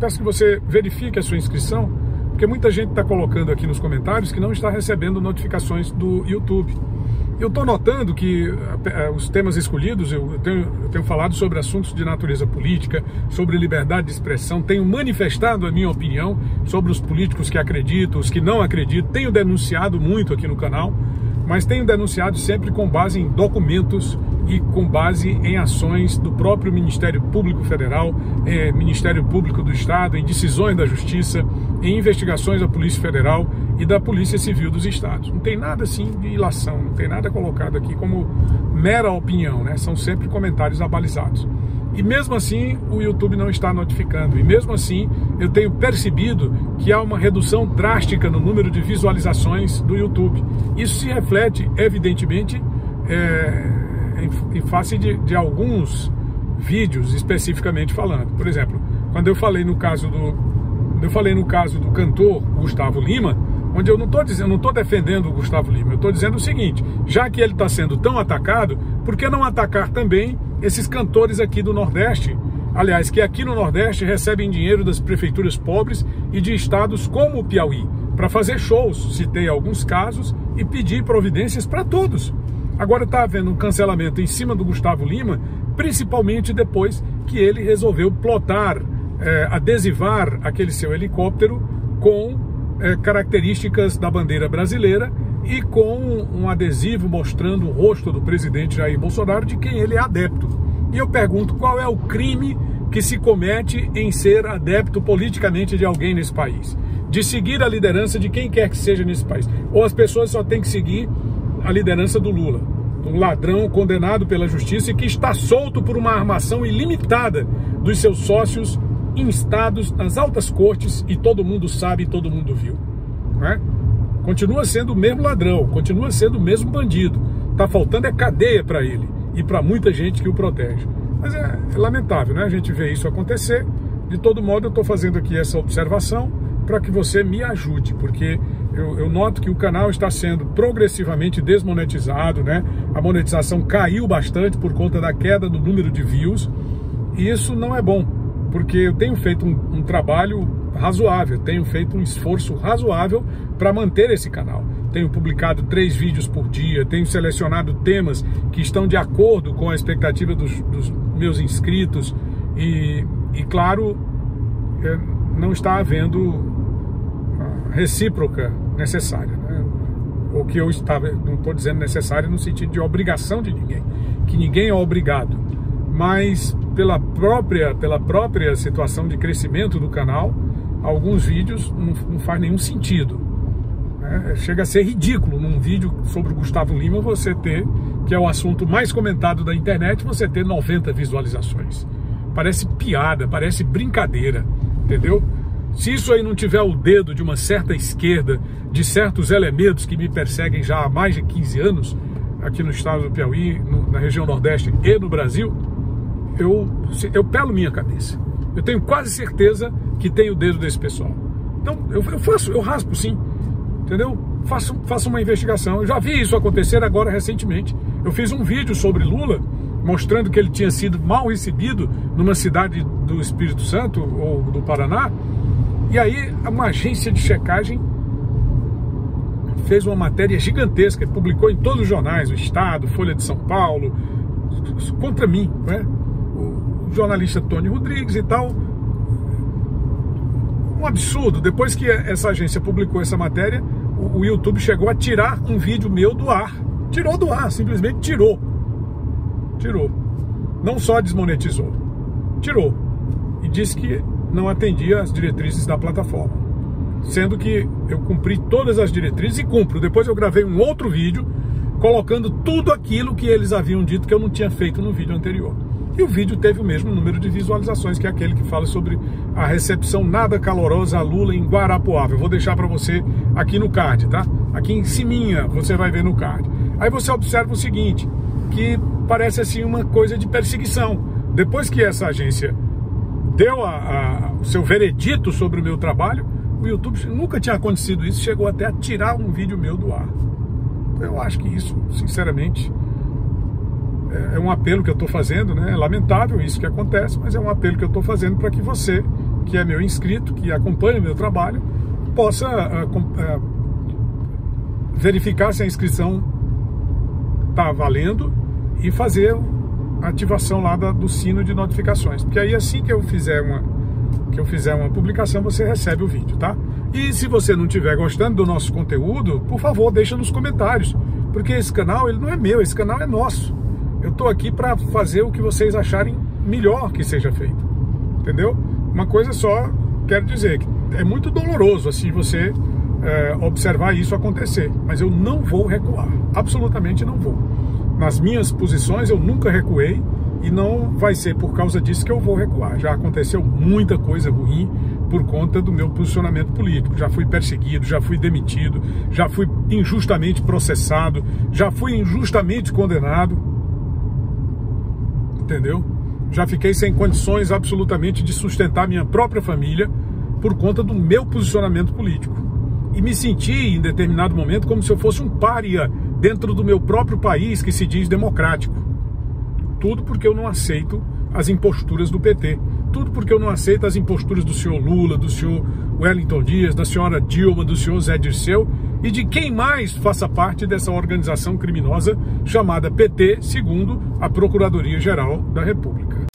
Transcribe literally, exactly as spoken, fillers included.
Peço que você verifique a sua inscrição, porque muita gente está colocando aqui nos comentários que não está recebendo notificações do YouTube. Eu estou notando que os temas escolhidos, eu tenho, eu tenho falado sobre assuntos de natureza política, sobre liberdade de expressão, tenho manifestado a minha opinião sobre os políticos que acredito, os que não acredito, tenho denunciado muito aqui no canal, mas tenho denunciado sempre com base em documentos e com base em ações do próprio Ministério Público Federal, eh, Ministério Público do Estado, em decisões da Justiça, em investigações da Polícia Federal e da Polícia Civil dos Estados. Não tem nada assim de ilação, não tem nada colocado aqui como mera opinião, né? São sempre comentários abalizados. E mesmo assim o YouTube não está notificando, e mesmo assim eu tenho percebido que há uma redução drástica no número de visualizações do YouTube. Isso se reflete, evidentemente, é, em, em face de, de alguns vídeos especificamente falando. Por exemplo, quando eu falei no caso do, eu falei no caso do cantor Gustavo Lima, onde eu não estou dizendo, não estou defendendo o Gustavo Lima, eu estou dizendo o seguinte: já que ele está sendo tão atacado, por que não atacar também esses cantores aqui do Nordeste, aliás, que aqui no Nordeste recebem dinheiro das prefeituras pobres e de estados como o Piauí, para fazer shows, citei alguns casos, e pedir providências para todos. Agora está havendo um cancelamento em cima do Gustavo Lima, principalmente depois que ele resolveu plotar, é, adesivar aquele seu helicóptero com É, características da bandeira brasileira e com um adesivo mostrando o rosto do presidente Jair Bolsonaro, de quem ele é adepto. E eu pergunto, qual é o crime que se comete em ser adepto politicamente de alguém nesse país? De seguir a liderança de quem quer que seja nesse país? Ou as pessoas só têm que seguir a liderança do Lula, um ladrão condenado pela justiça e que está solto por uma armação ilimitada dos seus sócios instados nas altas cortes, e todo mundo sabe, todo mundo viu, né? Continua sendo o mesmo ladrão, continua sendo o mesmo bandido. Tá faltando é cadeia para ele e para muita gente que o protege. Mas é, é lamentável, né? A gente vê isso acontecer. De todo modo, eu estou fazendo aqui essa observação para que você me ajude, porque eu, eu noto que o canal está sendo progressivamente desmonetizado, né? A monetização caiu bastante por conta da queda do número de views, e isso não é bom, porque eu tenho feito um, um trabalho razoável, tenho feito um esforço razoável para manter esse canal. Tenho publicado três vídeos por dia, tenho selecionado temas que estão de acordo com a expectativa dos, dos meus inscritos e, e claro, não está havendo a recíproca necessária, né? O que eu estava, não estou dizendo necessário no sentido de obrigação de ninguém, que ninguém é obrigado, mas pela própria, pela própria situação de crescimento do canal, alguns vídeos não, não faz nenhum sentido, né? Chega a ser ridículo num vídeo sobre o Gustavo Lima você ter, que é o assunto mais comentado da internet, você ter noventa visualizações. Parece piada, parece brincadeira, entendeu? Se isso aí não tiver o dedo de uma certa esquerda, de certos elementos que me perseguem já há mais de quinze anos, aqui no estado do Piauí, no, na região Nordeste e no Brasil, Eu, eu pelo minha cabeça. Eu tenho quase certeza que tem o dedo desse pessoal. Então eu, eu faço, eu raspo sim, entendeu? Faço, faço uma investigação. Eu já vi isso acontecer agora recentemente. Eu fiz um vídeo sobre Lula, mostrando que ele tinha sido mal recebido numa cidade do Espírito Santo ou do Paraná. E aí uma agência de checagem fez uma matéria gigantesca, publicou em todos os jornais, o Estado, Folha de São Paulo, contra mim, né? Jornalista Toni Rodrigues e tal. Um absurdo. Depois que essa agência publicou essa matéria, o YouTube chegou a tirar um vídeo meu do ar. Tirou do ar, simplesmente tirou. Tirou. Não só desmonetizou, tirou. E disse que não atendia às diretrizes da plataforma. Sendo que eu cumpri todas as diretrizes e cumpro. Depois eu gravei um outro vídeo colocando tudo aquilo que eles haviam dito que eu não tinha feito no vídeo anterior. E o vídeo teve o mesmo número de visualizações que aquele que fala sobre a recepção nada calorosa a Lula em Guarapuava. Eu vou deixar para você aqui no card, tá? Aqui em ciminha você vai ver no card. Aí você observa o seguinte, que parece assim uma coisa de perseguição. Depois que essa agência deu a, a, o seu veredito sobre o meu trabalho, o YouTube, nunca tinha acontecido isso, chegou até a tirar um vídeo meu do ar. Eu acho que isso, sinceramente, é um apelo que eu estou fazendo, né? É lamentável isso que acontece, mas é um apelo que eu estou fazendo para que você que é meu inscrito, que acompanha o meu trabalho, possa uh, uh, verificar se a inscrição está valendo e fazer a ativação lá da, do sino de notificações, porque aí assim que eu fizer uma, que eu fizer uma publicação, você recebe o vídeo, tá? E se você não estiver gostando do nosso conteúdo, por favor, deixa nos comentários, porque esse canal ele não é meu, esse canal é nosso. Eu estou aqui para fazer o que vocês acharem melhor que seja feito, entendeu? Uma coisa só quero dizer, que é muito doloroso assim você é, observar isso acontecer, mas eu não vou recuar, absolutamente não vou. Nas minhas posições eu nunca recuei e não vai ser por causa disso que eu vou recuar. Já aconteceu muita coisa ruim por conta do meu posicionamento político. Já fui perseguido, já fui demitido, já fui injustamente processado, já fui injustamente condenado, entendeu? Já fiquei sem condições absolutamente de sustentar minha própria família por conta do meu posicionamento político. E me senti em determinado momento como se eu fosse um pária dentro do meu próprio país que se diz democrático. Tudo porque eu não aceito as imposturas do P T. Tudo porque eu não aceito as imposturas do senhor Lula, do senhor Wellington Dias, da senhora Dilma, do senhor Zé Dirceu e de quem mais faça parte dessa organização criminosa chamada P T, segundo a Procuradoria-Geral da República.